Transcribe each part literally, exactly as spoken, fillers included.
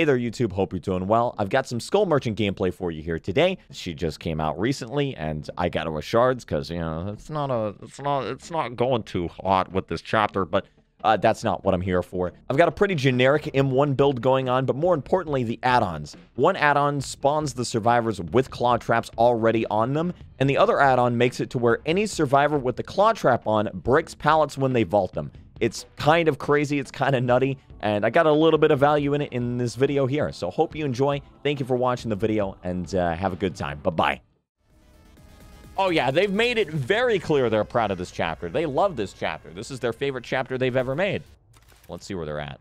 Hey there, YouTube. Hope you're doing well. I've got some Skull Merchant gameplay for you here today. She just came out recently, and I got her with shards because, you know, it's not a, it's not, it's not going too hot with this chapter, but Uh, that's not what I'm here for. I've got a pretty generic M one build going on, but more importantly, the add-ons. One add-on spawns the survivors with claw traps already on them, and the other add-on makes it to where any survivor with the claw trap on breaks pallets when they vault them. It's kind of crazy, it's kind of nutty, and I got a little bit of value in it in this video here, so hope you enjoy. Thank you for watching the video, and uh, have a good time. Bye-bye. Oh, yeah, they've made it very clear they're proud of this chapter. They love this chapter. This is their favorite chapter they've ever made. Let's see where they're at.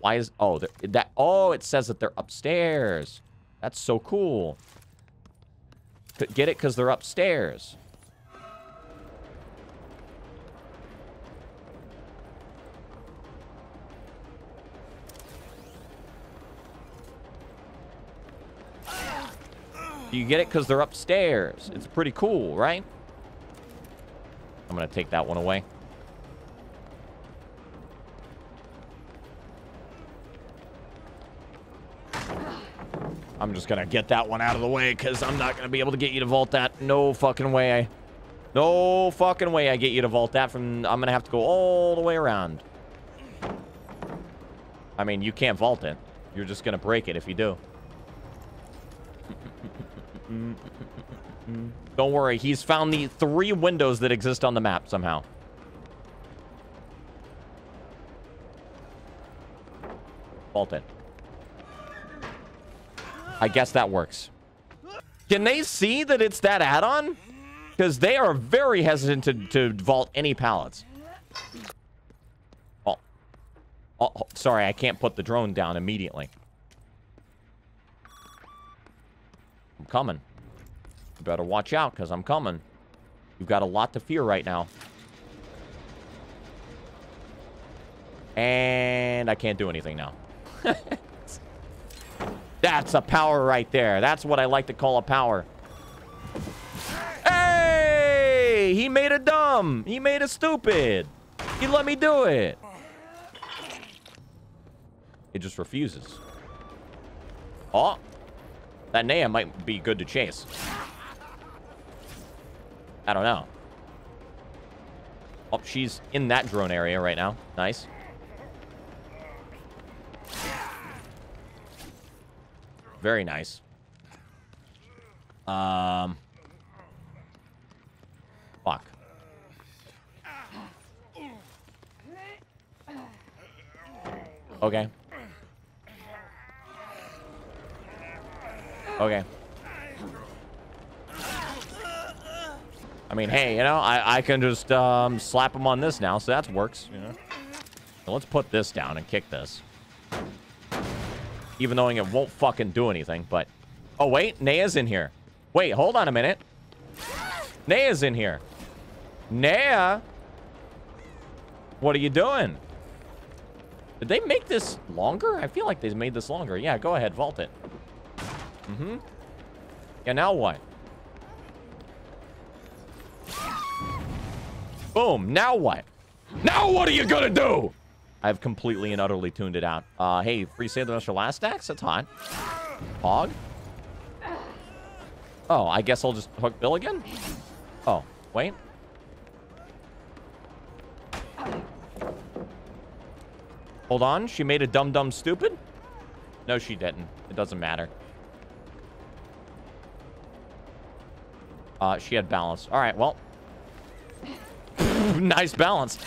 Why is... Oh, that... Oh, it says that they're upstairs. That's so cool. Get it? Because they're upstairs. You get it because they're upstairs. It's pretty cool, right? I'm going to take that one away. I'm just going to get that one out of the way because I'm not going to be able to get you to vault that. No fucking way. I, no fucking way I get you to vault that. From I'm going to have to go all the way around. I mean, you can't vault it. You're just going to break it if you do. Don't worry, he's found the three windows that exist on the map somehow. Vault it. I guess that works. Can they see that it's that add-on? Because they are very hesitant to, to vault any pallets. Oh. Oh, sorry, I can't put the drone down immediately. I'm coming. You better watch out, because I'm coming. You've got a lot to fear right now. And I can't do anything now. That's a power right there. That's what I like to call a power. Hey! He made a dumb. He made a stupid. He let me do it. It just refuses. Oh. That Naya might be good to chase. I don't know. Oh, she's in that drone area right now. Nice. Very nice. Um. Fuck. Okay. Okay. I mean, hey, you know, I, I can just um, slap him on this now, so that works. Yeah. So let's put this down and kick this. Even though it won't fucking do anything, but... Oh, wait, Naya's in here. Wait, hold on a minute. Naya's in here. Naya! What are you doing? Did they make this longer? I feel like they made this longer. Yeah, go ahead, vault it. Mm-hmm. Yeah, now what? Boom. Now what? Now what are you gonna do? I've completely and utterly tuned it out. Uh, hey, free save the Master Last Axe? That's hot. Hog? Oh, I guess I'll just hook Bill again? Oh, wait. Hold on. She made a dumb, dumb, stupid? No, she didn't. It doesn't matter. Uh, she had balance. All right, well. Nice balance.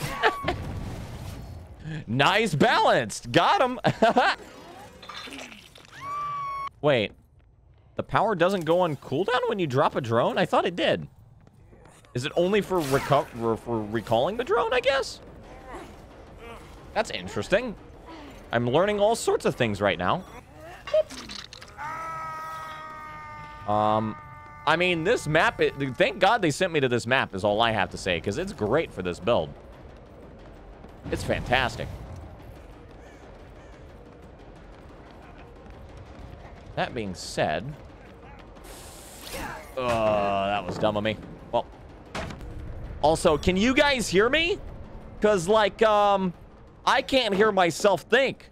Nice balance. Got him. Wait. The power doesn't go on cooldown when you drop a drone? I thought it did. Is it only for, reco for recalling the drone, I guess? That's interesting. I'm learning all sorts of things right now. Um... I mean, this map, it, thank God they sent me to this map is all I have to say, because it's great for this build. It's fantastic. That being said... Oh, that was dumb of me. Well, also, can you guys hear me? Because, like, um, I can't hear myself think.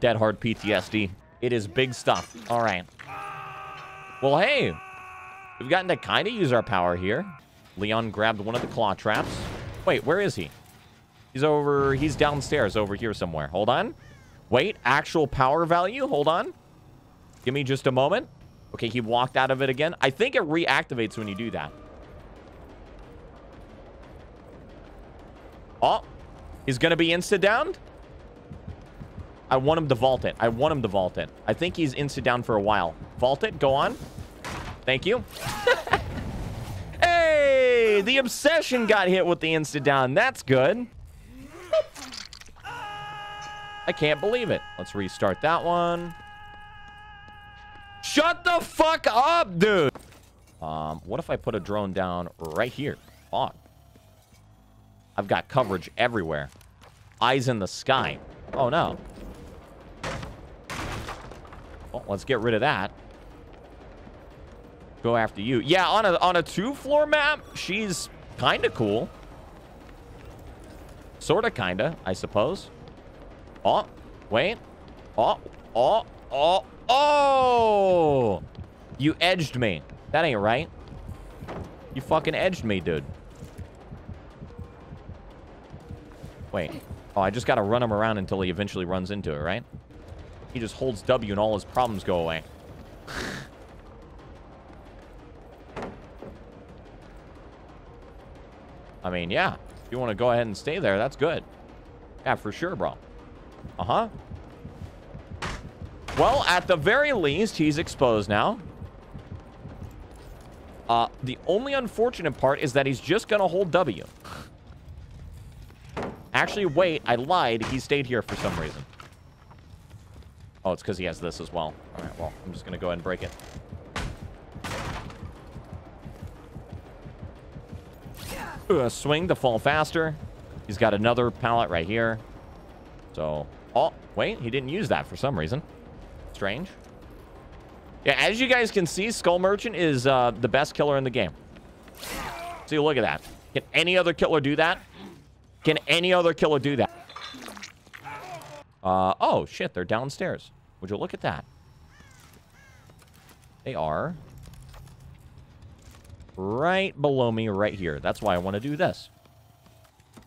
Dead Hard P T S D. It is big stuff. All right. Well, hey. We've gotten to kind of use our power here. Leon grabbed one of the claw traps. Wait, where is he? He's over... He's downstairs over here somewhere. Hold on. Wait, actual power value? Hold on. Give me just a moment. Okay, he walked out of it again. I think it reactivates when you do that. Oh, he's going to be insta-downed? I want him to vault it. I want him to vault it. I think he's insta-down for a while. Vault it. Go on. Thank you. Hey, the obsession got hit with the insta-down. That's good. I can't believe it. Let's restart that one. Shut the fuck up, dude. Um, what if I put a drone down right here? On. I've got coverage everywhere. Eyes in the sky. Oh, no. Well, let's get rid of that. Go after you. Yeah, on a, on a two-floor map, she's kind of cool. Sort of, kind of, I suppose. Oh, wait. Oh, oh, oh. Oh! You edged me. That ain't right. You fucking edged me, dude. Wait. Oh, I just gotta run him around until he eventually runs into it, right? He just holds W and all his problems go away. I mean, yeah. If you want to go ahead and stay there, that's good. Yeah, for sure, bro. Uh-huh. Well, at the very least, he's exposed now. Uh, the only unfortunate part is that he's just going to hold W. Actually, wait. I lied. He stayed here for some reason. Oh, it's because he has this as well. All right, well, I'm just going to go ahead and break it. Uh, swing to fall faster. He's got another pallet right here. So, oh, wait. He didn't use that for some reason. Strange. Yeah, as you guys can see, Skull Merchant is uh, the best killer in the game. See, look at that. Can any other killer do that? Can any other killer do that? Uh, oh, shit, they're downstairs. Would you look at that? They are right below me right here. That's why I want to do this.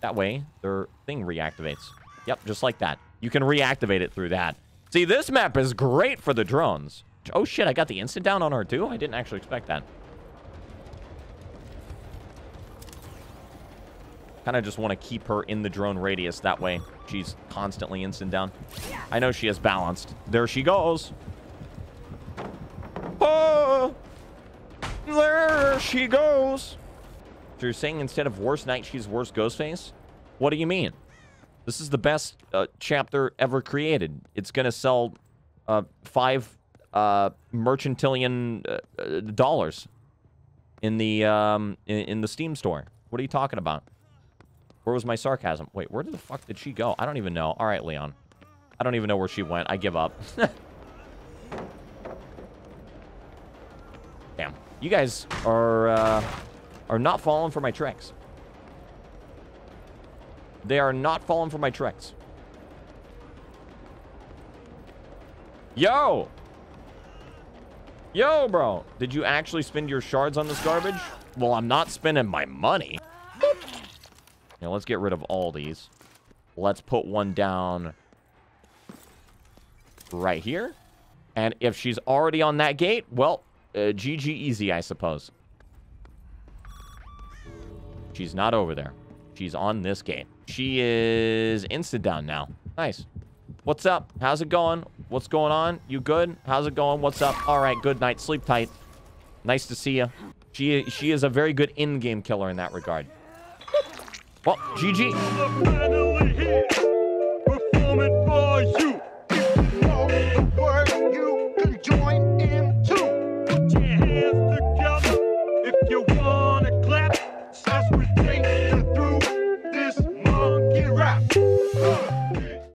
That way, their thing reactivates. Yep, just like that. You can reactivate it through that. See, this map is great for the drones. Oh, shit, I got the instant down on her, too? I didn't actually expect that. Kind of just want to keep her in the drone radius. That way, she's constantly instant down. I know she is balanced. There she goes. Oh! There she goes. So you're saying instead of worst night, she's worst Ghostface? What do you mean? This is the best uh, chapter ever created. It's going to sell uh, five uh, merchantillion uh, uh, dollars in the um, in, in the Steam store. What are you talking about? Where was my sarcasm? Wait, where the fuck did she go? I don't even know. All right, Leon. I don't even know where she went. I give up. Damn. You guys are, uh, are not falling for my tricks. They are not falling for my tricks. Yo! Yo, bro! Did you actually spend your shards on this garbage? Well, I'm not spending my money. Now, let's get rid of all these. Let's put one down right here. And if she's already on that gate, well, uh, G G easy, I suppose. She's not over there. She's on this game. She is insta-down now. Nice. What's up? How's it going? What's going on? You good? How's it going? What's up? All right. Good night. Sleep tight. Nice to see you. She, she is a very good in-game killer in that regard. Well, G G.